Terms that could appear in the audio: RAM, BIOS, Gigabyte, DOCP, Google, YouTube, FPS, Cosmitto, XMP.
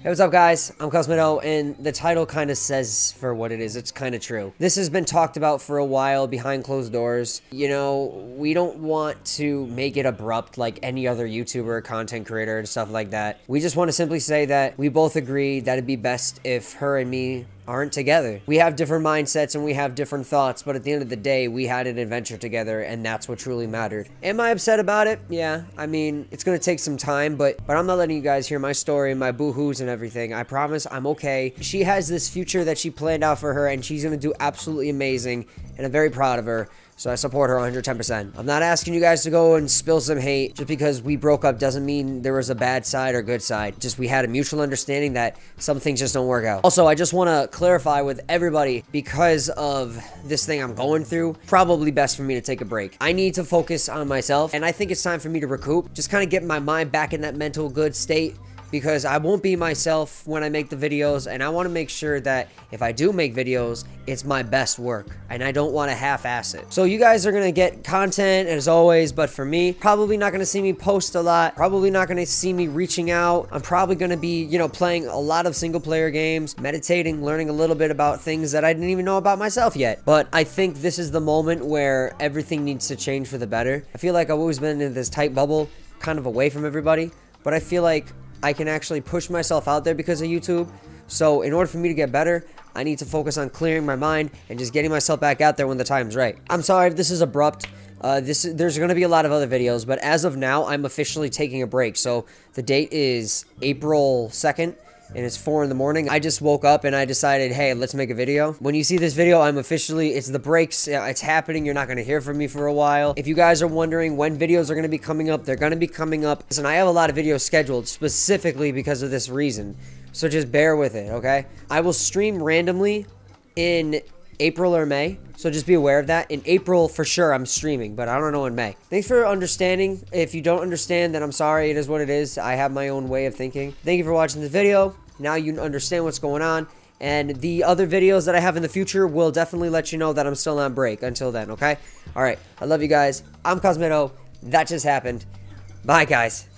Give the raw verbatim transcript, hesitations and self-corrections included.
Hey, what's up guys? I'm Cosmitto, and the title kind of says for what it is. It's kind of true. This has been talked about for a while behind closed doors. You know, we don't want to make it abrupt like any other YouTuber, content creator, and stuff like that. We just want to simply say that we both agree that it'd be best if her and me aren't together. We have different mindsets and we have different thoughts, but at the end of the day, we had an adventure together and that's what truly mattered. Am I upset about it? Yeah, I mean, it's gonna take some time, but but I'm not letting you guys hear my story and my boo-hoos and everything. I promise I'm okay. She has this future that she planned out for her and she's gonna do absolutely amazing, and I'm very proud of her. So I support her one hundred ten percent. I'm not asking you guys to go and spill some hate. Just because we broke up doesn't mean there was a bad side or good side. Just we had a mutual understanding that some things just don't work out. Also, I just want to clarify with everybody, because of this thing I'm going through, probably best for me to take a break. I need to focus on myself, and I think it's time for me to recoup. Just kind of get my mind back in that mental good state, because I won't be myself when I make the videos, and I want to make sure that if I do make videos, it's my best work, and I don't want to half-ass it. So you guys are going to get content as always, but for me, probably not going to see me post a lot, probably not going to see me reaching out. I'm probably going to be, you know, playing a lot of single-player games, meditating, learning a little bit about things that I didn't even know about myself yet. But I think this is the moment where everything needs to change for the better. I feel like I've always been in this tight bubble, kind of away from everybody, but I feel like I can actually push myself out there because of YouTube. So in order for me to get better, I need to focus on clearing my mind and just getting myself back out there when the time's right. I'm sorry if this is abrupt. Uh, this there's going to be a lot of other videos, but as of now, I'm officially taking a break. So the date is April second. And it's four in the morning. I just woke up and I decided, hey, let's make a video. When you see this video, I'm officially, it's the breaks, it's happening. You're not gonna hear from me for a while. If you guys are wondering when videos are gonna be coming up, they're gonna be coming up. Listen, I have a lot of videos scheduled specifically because of this reason. So just bear with it, okay? I will stream randomly in April or May, so just be aware of that. In April, for sure, I'm streaming, but I don't know in May. Thanks for understanding. If you don't understand, then I'm sorry. It is what it is. I have my own way of thinking. Thank you for watching the video. Now you understand what's going on, and the other videos that I have in the future will definitely let you know that I'm still on break until then, okay? All right, I love you guys. I'm Cosmitto. That just happened. Bye, guys.